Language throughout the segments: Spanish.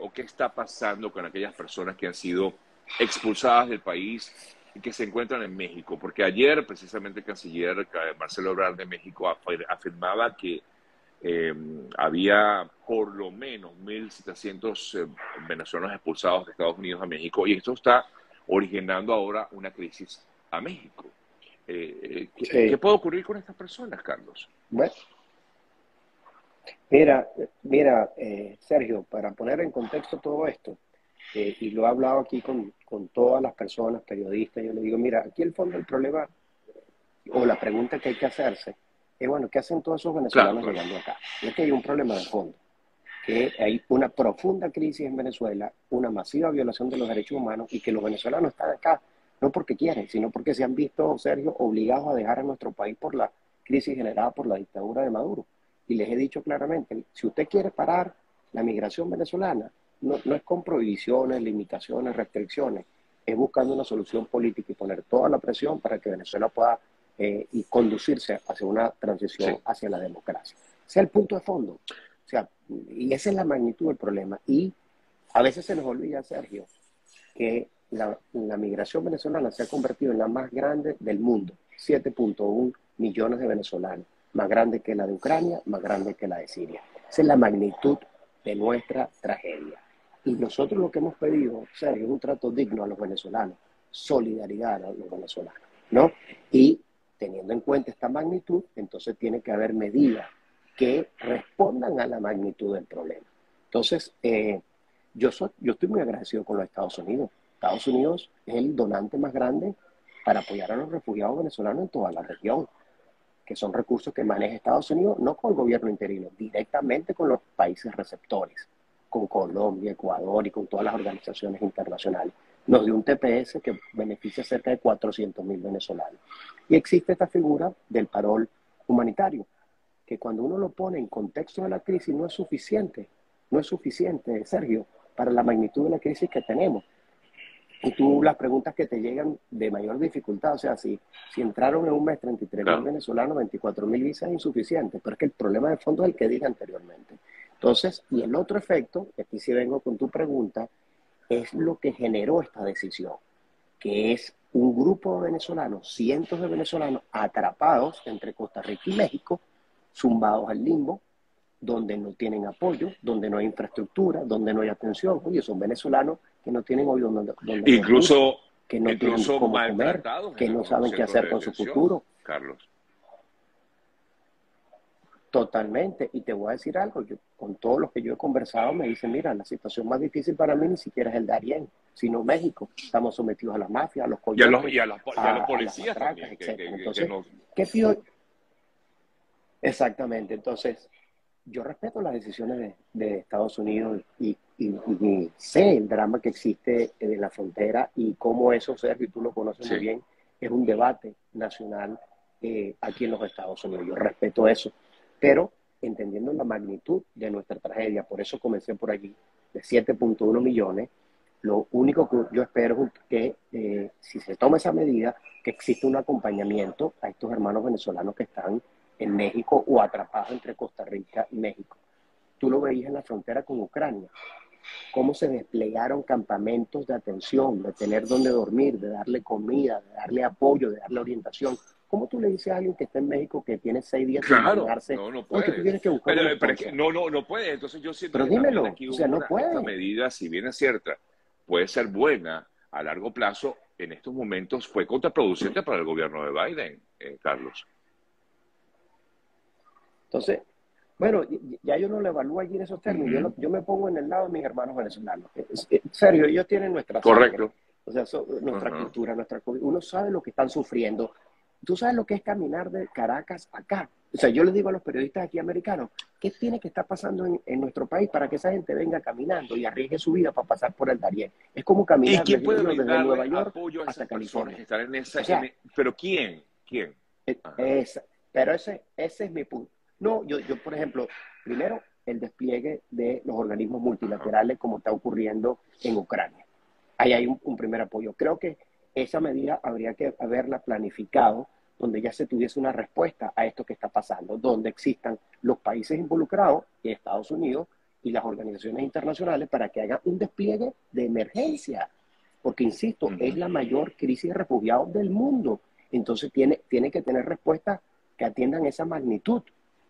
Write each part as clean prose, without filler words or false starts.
o qué está pasando con aquellas personas que han sido expulsadas del país y que se encuentran en México. Porque ayer, precisamente, el canciller Marcelo Obrador de México afirmaba que había por lo menos 1.700 venezolanos expulsados de Estados Unidos a México, y esto está originando ahora una crisis a México. ¿Qué puede ocurrir con estas personas, Carlos? Bueno, mira, Sergio, para poner en contexto todo esto, y lo he hablado aquí con todas las personas, periodistas, yo le digo, mira, aquí el fondo del problema, o la pregunta que hay que hacerse, es bueno, ¿qué hacen todos esos venezolanos llegando acá? Y es que hay un problema de fondo, que hay una profunda crisis en Venezuela, una masiva violación de los derechos humanos, y que los venezolanos están acá no porque quieren, sino porque se han visto, Sergio, obligados a dejar a nuestro país por la crisis generada por la dictadura de Maduro. Y les he dicho claramente, si usted quiere parar la migración venezolana, no es con prohibiciones, limitaciones, restricciones, es buscando una solución política y poner toda la presión para que Venezuela pueda y conducirse hacia una transición hacia la democracia. O sea, el punto de fondo. O sea, y esa es la magnitud del problema. Y a veces se nos olvida, Sergio, que la migración venezolana se ha convertido en la más grande del mundo. 7.1 millones de venezolanos. Más grande que la de Ucrania, más grande que la de Siria. Esa es la magnitud de nuestra tragedia. Y nosotros lo que hemos pedido, Sergio, es un trato digno a los venezolanos. Solidaridad a los venezolanos, ¿no? Y teniendo en cuenta esta magnitud, entonces tiene que haber medidas que respondan a la magnitud del problema. Entonces, yo estoy muy agradecido con los Estados Unidos. Estados Unidos es el donante más grande para apoyar a los refugiados venezolanos en toda la región, que son recursos que maneja Estados Unidos, no con el gobierno interino, directamente con los países receptores, con Colombia, Ecuador y con todas las organizaciones internacionales. Nos dio un TPS que beneficia a cerca de 400.000 venezolanos. Y existe esta figura del parol humanitario, que cuando uno lo pone en contexto de la crisis no es suficiente, Sergio, para la magnitud de la crisis que tenemos. Y tú, las preguntas que te llegan de mayor dificultad, o sea, si entraron en un mes 33.000 venezolanos, 24.000 visas es insuficiente, pero es que el problema de fondo es el que dije anteriormente. Entonces, y el otro efecto, que aquí sí vengo con tu pregunta, es lo que generó esta decisión, que es un grupo de venezolanos, cientos de venezolanos atrapados entre Costa Rica y México, zumbados al limbo, donde no tienen apoyo, donde no hay infraestructura, donde no hay atención. Oye, son venezolanos que no tienen hoy donde incluso que no tienen cómo comer, que no saben qué hacer con su futuro. Carlos. Totalmente, y te voy a decir algo, yo, con todos los que yo he conversado me dicen, mira, la situación más difícil para mí ni siquiera es el Darién, sino México. Estamos sometidos a las mafias, a los coyotes, y a los policías, a las matracas, etc. Entonces, ¿qué pido? Exactamente, entonces, yo respeto las decisiones de Estados Unidos y sé el drama que existe en la frontera y cómo eso, Sergio, y tú lo conoces muy bien, es un debate nacional aquí en los Estados Unidos. Yo respeto eso, pero entendiendo la magnitud de nuestra tragedia, por eso comencé por allí, de 7.1 millones, lo único que yo espero es que si se toma esa medida, que exista un acompañamiento a estos hermanos venezolanos que están en México o atrapados entre Costa Rica y México. Tú lo veías en la frontera con Ucrania, cómo se desplegaron campamentos de atención, de tener donde dormir, de darle comida, de darle apoyo, de darle orientación. ¿Cómo tú le dices a alguien que está en México que tiene 6 días sin pagarse? No puede. Porque tú tienes que buscar no puede. Entonces yo siento que dímelo, aquí esta medida, si bien es cierta, puede ser buena a largo plazo, en estos momentos fue contraproducente para el gobierno de Biden, Carlos. Entonces, bueno, ya yo no lo evalúo allí en esos términos. Yo me pongo en el lado de mis hermanos venezolanos. Sergio, ellos tienen nuestra sangre. Correcto. O sea, nuestra cultura, uno sabe lo que están sufriendo. Tú sabes lo que es caminar de Caracas acá. O sea, yo les digo a los periodistas aquí americanos, ¿qué tiene que estar pasando en nuestro país para que esa gente venga caminando y arriesgue su vida para pasar por el Darién? Es como caminar desde Nueva York apoyo hasta California. Estar en esa, o sea, ¿pero quién? ¿Quién? Pero ese es mi punto. No, yo, por ejemplo, primero, el despliegue de los organismos multilaterales como está ocurriendo en Ucrania. Ahí hay un primer apoyo. Creo que esa medida habría que haberla planificado, donde ya se tuviese una respuesta a esto que está pasando, donde existan los países involucrados, Estados Unidos, y las organizaciones internacionales para que hagan un despliegue de emergencia. Porque, insisto, es la mayor crisis de refugiados del mundo. Entonces tiene que tener respuestas que atiendan esa magnitud.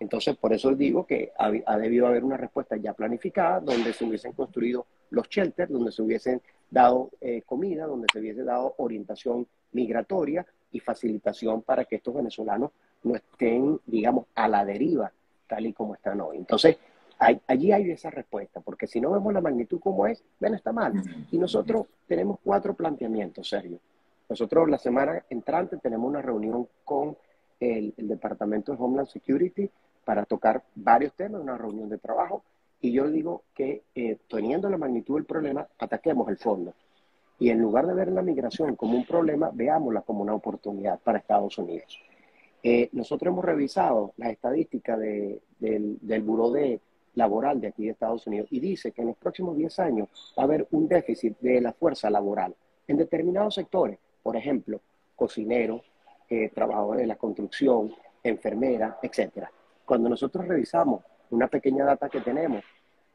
Entonces, por eso digo que ha debido haber una respuesta ya planificada, donde se hubiesen construido los shelters, donde se hubiesen dado comida, donde se hubiese dado orientación migratoria y facilitación para que estos venezolanos no estén, digamos, a la deriva, tal y como están hoy. Entonces, allí hay esa respuesta, porque si no vemos la magnitud como es, bueno, está mal. Y nosotros tenemos 4 planteamientos, Sergio. Nosotros la semana entrante tenemos una reunión con el Departamento de Homeland Security para tocar varios temas, una reunión de trabajo, y yo digo que teniendo la magnitud del problema, ataquemos el fondo. Y en lugar de ver la migración como un problema, veámosla como una oportunidad para Estados Unidos. Nosotros hemos revisado las estadísticas del Buró de laboral de aquí de Estados Unidos y dice que en los próximos 10 años va a haber un déficit de la fuerza laboral en determinados sectores, por ejemplo, cocineros, trabajadores de la construcción, enfermeras, etcétera. Cuando nosotros revisamos una pequeña data que tenemos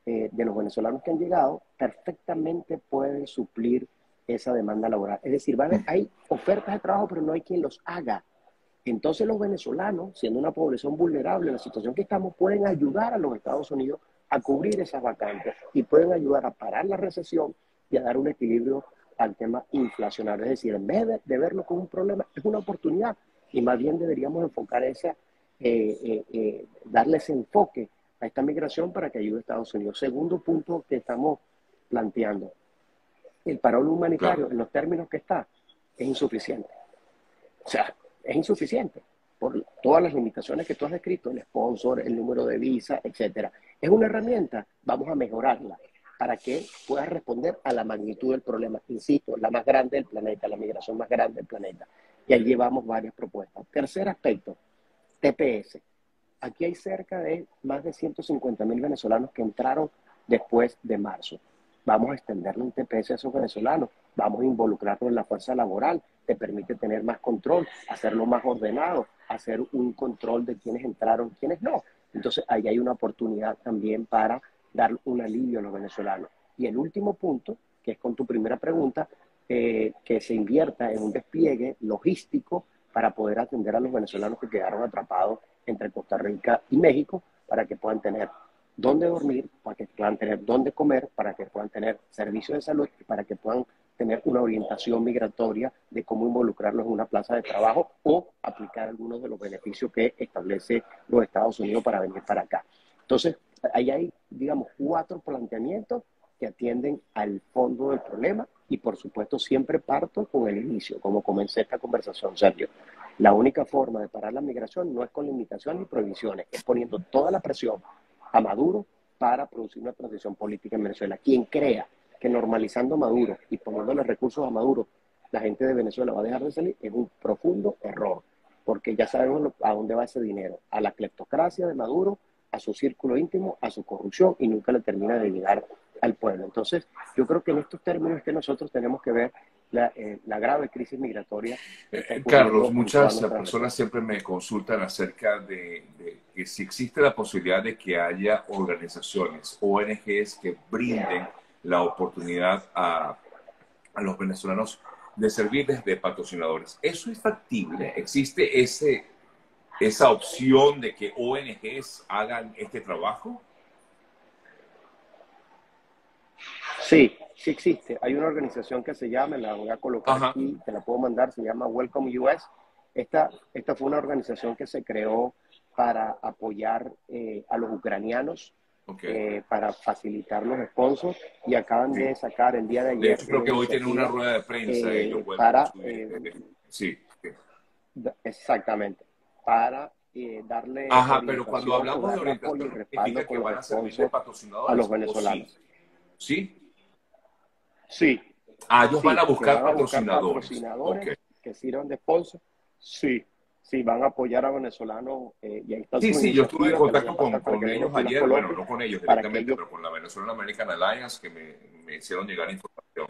de los venezolanos que han llegado, perfectamente pueden suplir esa demanda laboral. Es decir, hay ofertas de trabajo, pero no hay quien los haga. Entonces los venezolanos, siendo una población vulnerable en la situación que estamos, pueden ayudar a los Estados Unidos a cubrir esas vacantes y pueden ayudar a parar la recesión y a dar un equilibrio al tema inflacionario. Es decir, en vez de verlo como un problema, es una oportunidad y más bien deberíamos enfocar darle ese enfoque a esta migración para que ayude a Estados Unidos. Segundo punto que estamos planteando, el parón humanitario en los términos que está es insuficiente. O sea, es insuficiente por todas las limitaciones que tú has descrito, el sponsor, el número de visa, etcétera. Es una herramienta, vamos a mejorarla para que pueda responder a la magnitud del problema. Insisto, la más grande del planeta, la migración más grande del planeta. Y ahí llevamos varias propuestas. Tercer aspecto, TPS. Aquí hay cerca de más de 150.000 venezolanos que entraron después de marzo. Vamos a extenderle un TPS a esos venezolanos, vamos a involucrarnos en la fuerza laboral, te permite tener más control, hacerlo más ordenado, hacer un control de quiénes entraron, quiénes no. Entonces, ahí hay una oportunidad también para dar un alivio a los venezolanos. Y el último punto, que es con tu primera pregunta, que se invierta en un despliegue logístico para poder atender a los venezolanos que quedaron atrapados entre Costa Rica y México, para que puedan tener dónde dormir, para que puedan tener dónde comer, para que puedan tener servicios de salud, para que puedan tener una orientación migratoria de cómo involucrarlos en una plaza de trabajo o aplicar algunos de los beneficios que establece los Estados Unidos para venir para acá. Entonces, ahí hay, digamos, 4 planteamientos que atienden al fondo del problema y, por supuesto, siempre parto con el inicio, como comencé esta conversación, Sergio. La única forma de parar la migración no es con limitaciones ni prohibiciones, es poniendo toda la presión a Maduro para producir una transición política en Venezuela. Quien crea que normalizando a Maduro y poniéndole recursos a Maduro, la gente de Venezuela va a dejar de salir, es un profundo error, porque ya sabemos a dónde va ese dinero, a la cleptocracia de Maduro, a su círculo íntimo, a su corrupción, y nunca le termina de llegar al pueblo. Entonces, yo creo que en estos términos es que nosotros tenemos que ver la grave crisis migratoria. Carlos, muchas personas siempre me consultan acerca de si existe la posibilidad de que haya organizaciones, ONGs, que brinden la oportunidad a los venezolanos de servirles de patrocinadores. ¿Eso es factible? ¿Existe esa opción de que ONGs hagan este trabajo? Sí, sí existe. Hay una organización que se llama, la voy a colocar aquí, te la puedo mandar, se llama Welcome U.S. Esta fue una organización que se creó para apoyar a los ucranianos, para facilitar los sponsors, y acaban de sacar el día de ayer. De hecho, creo que hoy tienen una rueda de prensa exactamente, para darle... Ajá, pero cuando hablamos de orientación, significa que van a servir de patrocinadores a los venezolanos. ¿Sí? Sí. Ah, ellos van a buscar patrocinadores que sirvan de sponsor. Sí. Sí, van a apoyar a venezolanos. Y ahí está yo estuve en contacto con ellos ayer, bueno, no con ellos directamente, pero con la Venezuelan American Alliance, que me hicieron llegar información.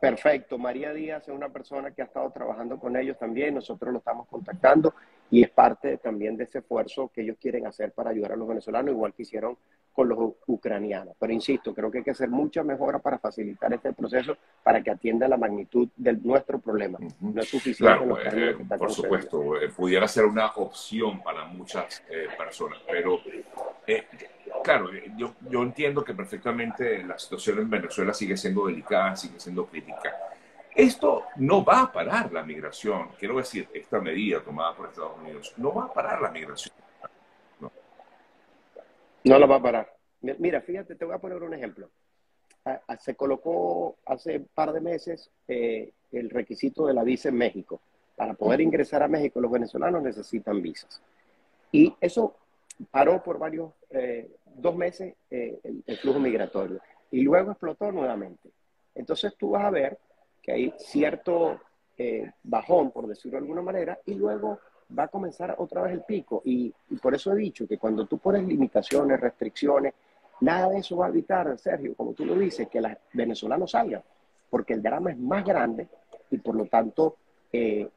Perfecto. María Díaz es una persona que ha estado trabajando con ellos también, nosotros lo estamos contactando y es parte también de ese esfuerzo que ellos quieren hacer para ayudar a los venezolanos, igual que hicieron con los ucranianos. Pero insisto, creo que hay que hacer mucha mejora para facilitar este proceso para que atienda la magnitud de nuestro problema. No es suficiente. Claro, por supuesto, pudiera ser una opción para muchas personas, pero claro, yo entiendo que perfectamente la situación en Venezuela sigue siendo delicada, sigue siendo crítica. Esto no va a parar la migración. Quiero decir, esta medida tomada por Estados Unidos no va a parar la migración. No la va a parar. Mira, fíjate, te voy a poner un ejemplo. Se colocó hace un par de meses el requisito de la visa en México. Para poder ingresar a México, los venezolanos necesitan visas. Y eso paró por varios, 2 meses el flujo migratorio. Y luego explotó nuevamente. Entonces tú vas a ver que hay cierto bajón, por decirlo de alguna manera, y luego va a comenzar otra vez el pico. Y por eso he dicho que cuando tú pones limitaciones, restricciones, nada de eso va a evitar, Sergio, como tú lo dices, que los venezolanos salgan, porque el drama es más grande y por lo tanto el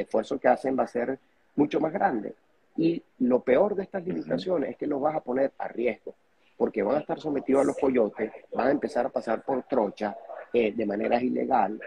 esfuerzo que hacen va a ser mucho más grande. Y lo peor de estas limitaciones es que los vas a poner a riesgo, porque van a estar sometidos a los coyotes, van a empezar a pasar por trocha de manera ilegal,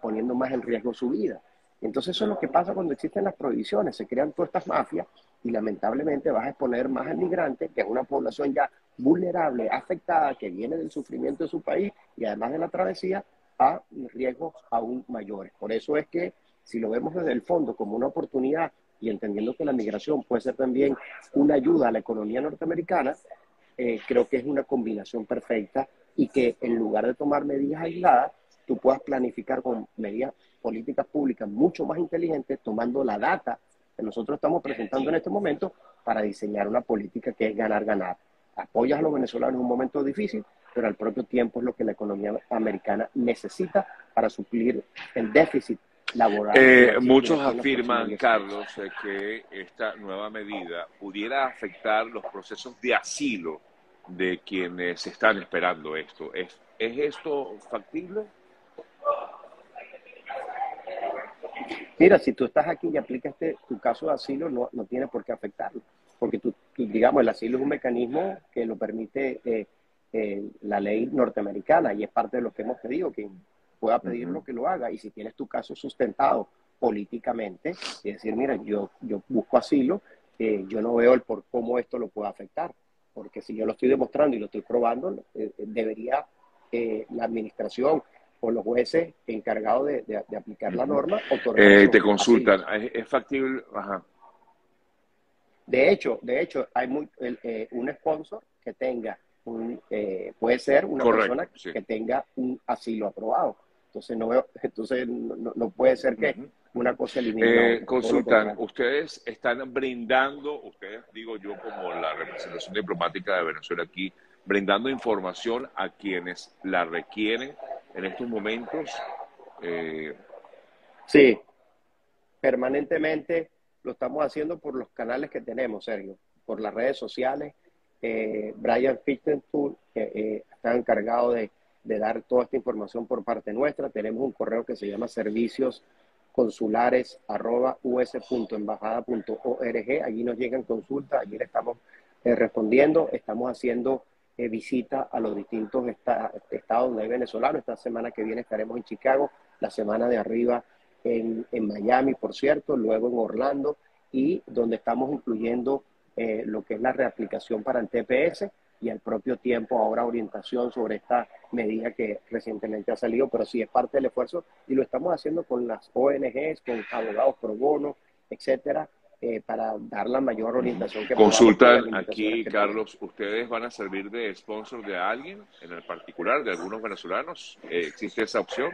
poniendo más en riesgo su vida. Entonces eso es lo que pasa cuando existen las prohibiciones, se crean todas estas mafias y lamentablemente vas a exponer más al migrante, que es una población ya vulnerable, afectada, que viene del sufrimiento de su país y además de la travesía, a riesgos aún mayores. Por eso es que si lo vemos desde el fondo como una oportunidad y entendiendo que la migración puede ser también una ayuda a la economía norteamericana, creo que es una combinación perfecta y que en lugar de tomar medidas aisladas, tú puedas planificar con medidas políticas públicas mucho más inteligentes, tomando la data que nosotros estamos presentando en este momento para diseñar una política que es ganar-ganar. Apoyas a los venezolanos en un momento difícil, pero al propio tiempo es lo que la economía americana necesita para suplir el déficit laboral. Muchos afirman, Carlos, que esta nueva medida pudiera afectar los procesos de asilo de quienes están esperando esto. ¿Es esto factible? Mira, si tú estás aquí y aplicas tu caso de asilo, no tiene por qué afectarlo, porque digamos, el asilo es un mecanismo que lo permite la ley norteamericana y es parte de lo que hemos pedido, que pueda pedir lo que lo haga. Y si tienes tu caso sustentado políticamente, es decir, mira, yo busco asilo, yo no veo el por cómo esto lo puede afectar, porque si yo lo estoy demostrando y lo estoy probando, debería la administración o los jueces encargados de aplicar la norma. Te consultan, ¿es factible? Ajá. De hecho, hay un sponsor que tenga, puede ser una persona que tenga un asilo aprobado. Entonces no puede ser que una cosa elimine. Consultan, ustedes están brindando, ustedes, digo yo, como la representación diplomática de Venezuela aquí, brindando información a quienes la requieren en estos momentos. Sí, permanentemente lo estamos haciendo por los canales que tenemos, Sergio, por las redes sociales. Brian Fichtentour está encargado de dar toda esta información por parte nuestra. Tenemos un correo que se llama serviciosconsulares@us.embajada.org. Allí nos llegan consultas, allí le estamos respondiendo. Estamos haciendo visita a los distintos estados donde hay venezolanos. Esta semana que viene estaremos en Chicago, la semana de arriba en Miami, por cierto, luego en Orlando, y donde estamos incluyendo lo que es la reaplicación para el TPS y al propio tiempo ahora orientación sobre esta medida que recientemente ha salido, pero sí es parte del esfuerzo y lo estamos haciendo con las ONGs, con abogados pro bono, etcétera, para dar la mayor orientación que consultan aquí, que Carlos, ¿ustedes van a servir de sponsor de alguien, en el particular de algunos venezolanos? ¿Existe esa opción?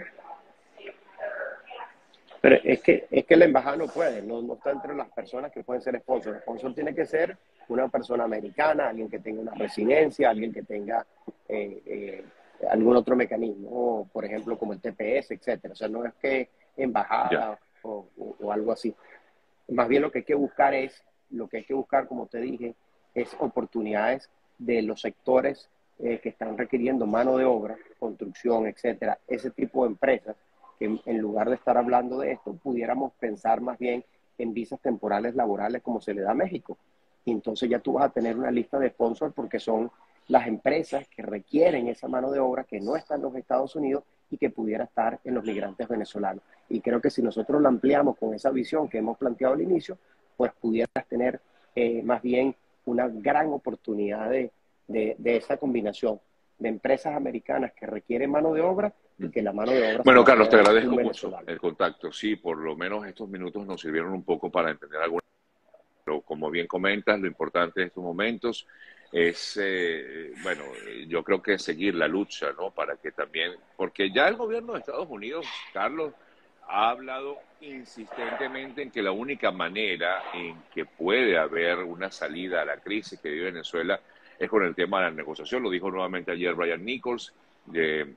Pero es que la embajada no puede, no está entre las personas que pueden ser sponsor. El sponsor tiene que ser una persona americana, alguien que tenga una residencia, alguien que tenga algún otro mecanismo, por ejemplo, como el TPS, etcétera. O sea, no es que embajada o algo así. Más bien lo que hay que buscar, como te dije, es oportunidades de los sectores que están requiriendo mano de obra, construcción, etcétera. Ese tipo de empresas, que en lugar de estar hablando de esto, pudiéramos pensar más bien en visas temporales laborales como se le da a México. y entonces ya tú vas a tener una lista de sponsors porque son las empresas que requieren esa mano de obra que no está en los Estados Unidos y que pudiera estar en los migrantes venezolanos. Y creo que si nosotros lo ampliamos con esa visión que hemos planteado al inicio, pues pudieras tener más bien una gran oportunidad de esa combinación de empresas americanas que requieren mano de obra y que la mano de obra... Bueno, Carlos, te agradezco mucho el contacto. Sí, por lo menos estos minutos nos sirvieron un poco para entender algunas cosas. Pero como bien comentas, lo importante en estos momentos es, bueno, yo creo que seguir la lucha, ¿no? Para que también... Porque ya el gobierno de Estados Unidos, Carlos, ha hablado insistentemente en que la única manera en que puede haber una salida a la crisis que vive Venezuela es con el tema de la negociación. Lo dijo nuevamente ayer Brian Nichols,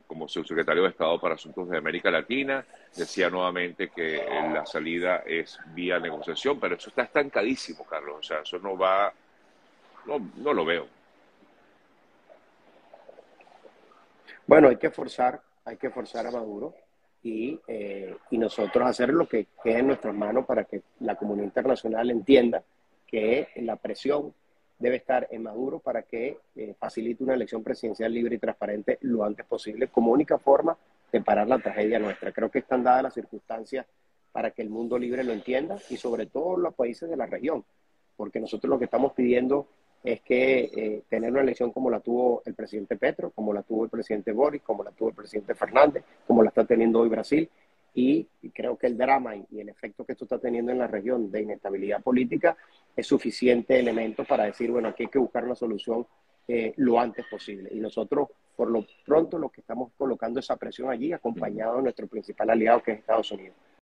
como subsecretario de Estado para Asuntos de América Latina. Decía nuevamente que la salida es vía negociación, pero eso está estancadísimo, Carlos. O sea, eso no va... No lo veo. Bueno, hay que forzar a Maduro y nosotros hacer lo que quede en nuestras manos para que la comunidad internacional entienda que la presión debe estar en Maduro para que facilite una elección presidencial libre y transparente lo antes posible, como única forma de parar la tragedia nuestra. Creo que están dadas las circunstancias para que el mundo libre lo entienda y sobre todo los países de la región, porque nosotros lo que estamos pidiendo es que tener una elección como la tuvo el presidente Petro, como la tuvo el presidente Boric, como la tuvo el presidente Fernández, como la está teniendo hoy Brasil, y creo que el drama y el efecto que esto está teniendo en la región de inestabilidad política es suficiente elemento para decir, bueno, aquí hay que buscar una solución lo antes posible, y nosotros por lo pronto lo que estamos colocando esa presión allí acompañado de nuestro principal aliado que es Estados Unidos.